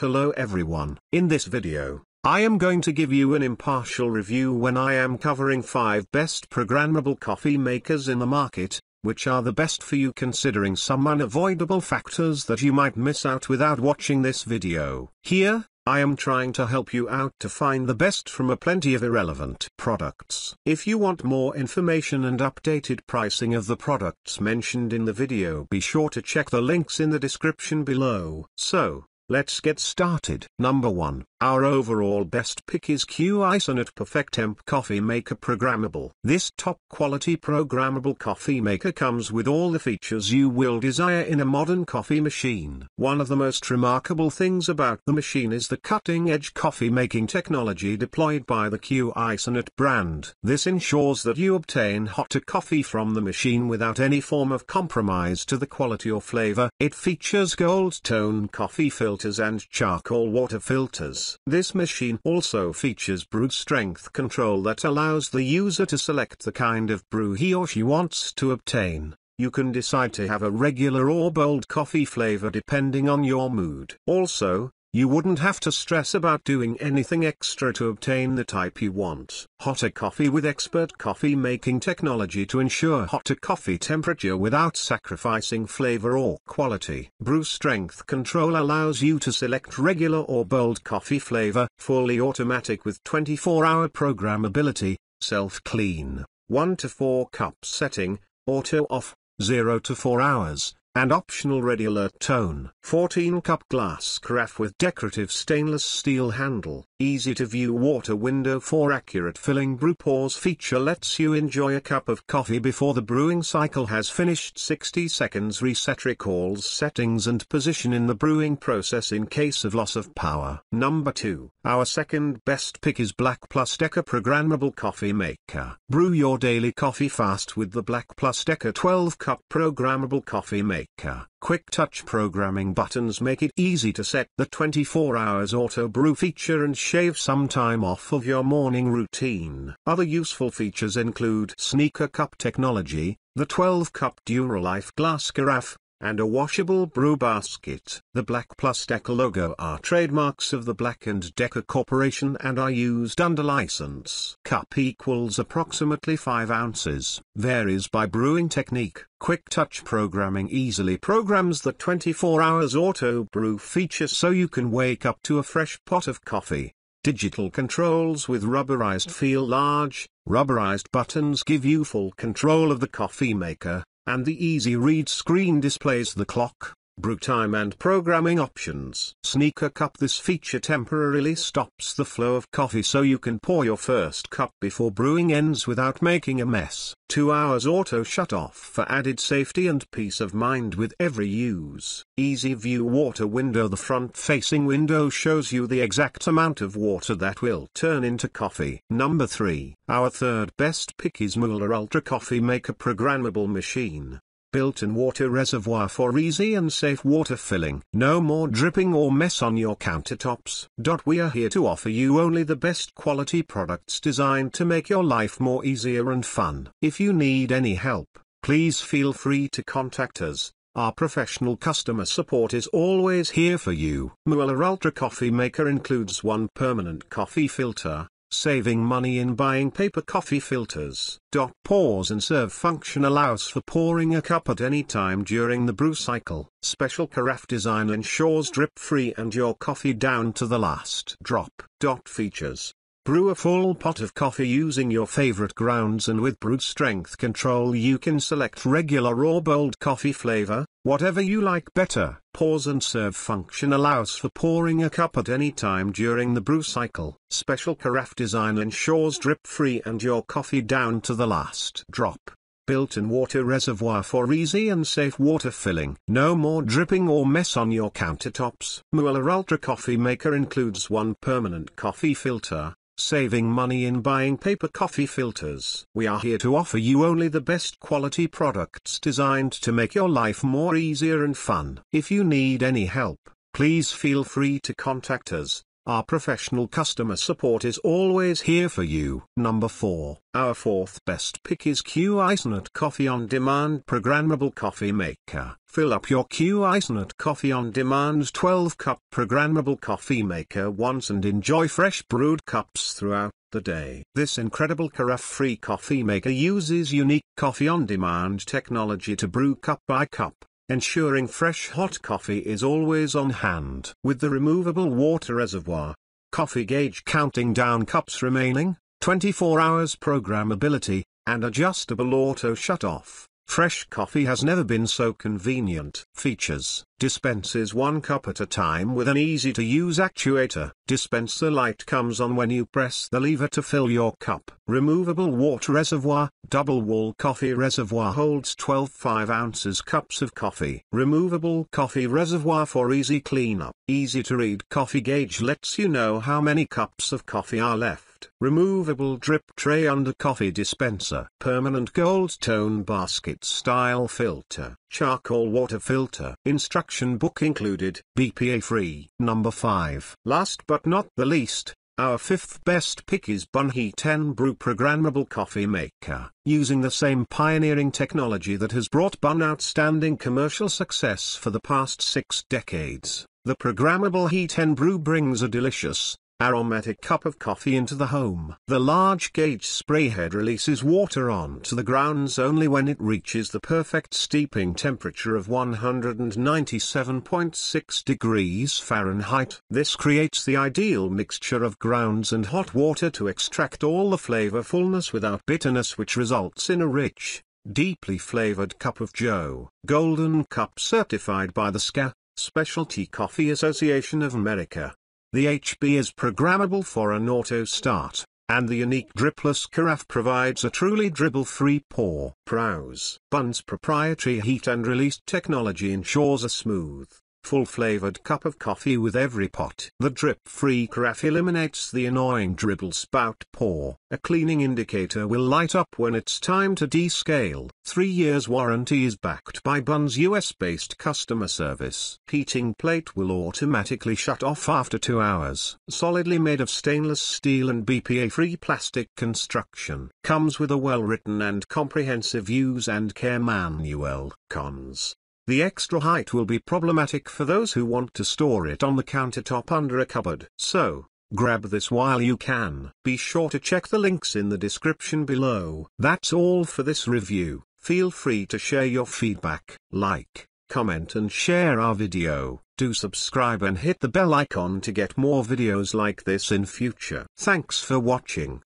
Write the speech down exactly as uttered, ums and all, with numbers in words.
Hello everyone. In this video, I am going to give you an impartial review when I am covering five best programmable coffee makers in the market, which are the best for you considering some unavoidable factors that you might miss out without watching this video. Here, I am trying to help you out to find the best from a plenty of irrelevant products. If you want more information and updated pricing of the products mentioned in the video, be sure to check the links in the description below. So, let's get started. Number one. Our overall best pick is Cuisinart Perfect Temp Coffee Maker Programmable. This top quality programmable coffee maker comes with all the features you will desire in a modern coffee machine. One of the most remarkable things about the machine is the cutting-edge coffee making technology deployed by the Cuisinart brand. This ensures that you obtain hotter coffee from the machine without any form of compromise to the quality or flavor. It features gold tone coffee filters and charcoal water filters. This machine also features brew strength control that allows the user to select the kind of brew he or she wants to obtain. You can decide to have a regular or bold coffee flavor depending on your mood. Also, you wouldn't have to stress about doing anything extra to obtain the type you want. Hotter coffee with expert coffee making technology to ensure hotter coffee temperature without sacrificing flavor or quality. Brew strength control allows you to select regular or bold coffee flavor. Fully automatic with twenty-four hour programmability. Self-clean. one to four cup setting. Auto off. zero to four hours. And optional ready alert tone. fourteen cup glass carafe with decorative stainless steel handle. Easy to view water window for accurate filling. Brew pause feature lets you enjoy a cup of coffee before the brewing cycle has finished. sixty seconds reset recalls settings and position in the brewing process in case of loss of power. Number two. Our second best pick is Black+Decker Programmable Coffee Maker. Brew your daily coffee fast with the Black+Decker twelve cup Programmable Coffee Maker. Quick touch programming buttons make it easy to set the twenty-four hours auto brew feature and shave some time off of your morning routine. Other useful features include sneaker cup technology, the twelve cup DuraLife glass carafe, and a washable brew basket. The Black+Decker logo are trademarks of the Black and Decker Corporation and are used under license. Cup equals approximately five ounces. Varies by brewing technique. Quick touch programming easily programs the twenty-four hours auto brew feature so you can wake up to a fresh pot of coffee. Digital controls with rubberized feel large. Rubberized buttons give you full control of the coffee maker, and the easy read screen displays the clock, brew time and programming options. Sneaker cup. This feature temporarily stops the flow of coffee so you can pour your first cup before brewing ends without making a mess. two hours auto shut off for added safety and peace of mind with every use. Easy view water window. The front facing window shows you the exact amount of water that will turn into coffee. Number three. Our third best pick is Mueller Ultra Coffee Maker Programmable Machine. Built-in water reservoir for easy and safe water filling. No more dripping or mess on your countertops. We are here to offer you only the best quality products designed to make your life more easier and fun. If you need any help, please feel free to contact us. Our professional customer support is always here for you. Mueller Ultra Coffee Maker includes one permanent coffee filter, saving money in buying paper coffee filters. Pause and serve function allows for pouring a cup at any time during the brew cycle. Special carafe design ensures drip-free and your coffee down to the last drop. Features. Brew a full pot of coffee using your favorite grounds, and with brew strength control you can select regular or bold coffee flavor, whatever you like better. Pause and serve function allows for pouring a cup at any time during the brew cycle. Special carafe design ensures drip-free and your coffee down to the last drop. Built-in water reservoir for easy and safe water filling. No more dripping or mess on your countertops. Mueller Ultra Coffee Maker includes one permanent coffee filter, saving money in buying paper coffee filters. We are here to offer you only the best quality products designed to make your life more easier and fun. If you need any help, please feel free to contact us. Our professional customer support is always here for you. Number four. Our fourth best pick is Cuisinart Coffee On Demand Programmable Coffee Maker. Fill up your Cuisinart Coffee On Demand's twelve cup Programmable Coffee Maker once and enjoy fresh brewed cups throughout the day. This incredible carafe-free coffee maker uses unique Coffee On Demand technology to brew cup by cup, ensuring fresh hot coffee is always on hand. With the removable water reservoir, coffee gauge counting down cups remaining, twenty-four hours programmability, and adjustable auto shut-off, fresh coffee has never been so convenient. Features. Dispenses one cup at a time with an easy-to-use actuator. Dispenser light comes on when you press the lever to fill your cup. Removable water reservoir. Double-wall coffee reservoir holds twelve five ounce cups of coffee. Removable coffee reservoir for easy cleanup. Easy-to-read coffee gauge lets you know how many cups of coffee are left. Removable drip tray under coffee dispenser. Permanent gold tone basket-style filter. Charcoal water filter. Instruction book included. B P A free. Number five. Last but not the least, our fifth best pick is BUNN ten brew Programmable Coffee Maker. Using the same pioneering technology that has brought BUNN outstanding commercial success for the past six decades, the Programmable ten brew brings a delicious, aromatic cup of coffee into the home. The large gauge spray head releases water onto the grounds only when it reaches the perfect steeping temperature of one hundred ninety-seven point six degrees Fahrenheit. This creates the ideal mixture of grounds and hot water to extract all the flavorfulness without bitterness, which results in a rich, deeply flavored cup of Joe. Golden Cup certified by the S C A, Specialty Coffee Association of America. The H B is programmable for an auto start, and the unique dripless carafe provides a truly dribble-free pour. Pros. BUNN's proprietary heat and release technology ensures a smooth, full-flavored cup of coffee with every pot. The drip-free carafe eliminates the annoying dribble spout pour. A cleaning indicator will light up when it's time to descale. Three years warranty is backed by BUNN's U S based customer service. Heating plate will automatically shut off after two hours. Solidly made of stainless steel and B P A-free plastic construction. Comes with a well-written and comprehensive use and care manual. Cons. The extra height will be problematic for those who want to store it on the countertop under a cupboard. So, grab this while you can. Be sure to check the links in the description below. That's all for this review. Feel free to share your feedback. Like, comment and share our video. Do subscribe and hit the bell icon to get more videos like this in future. Thanks for watching.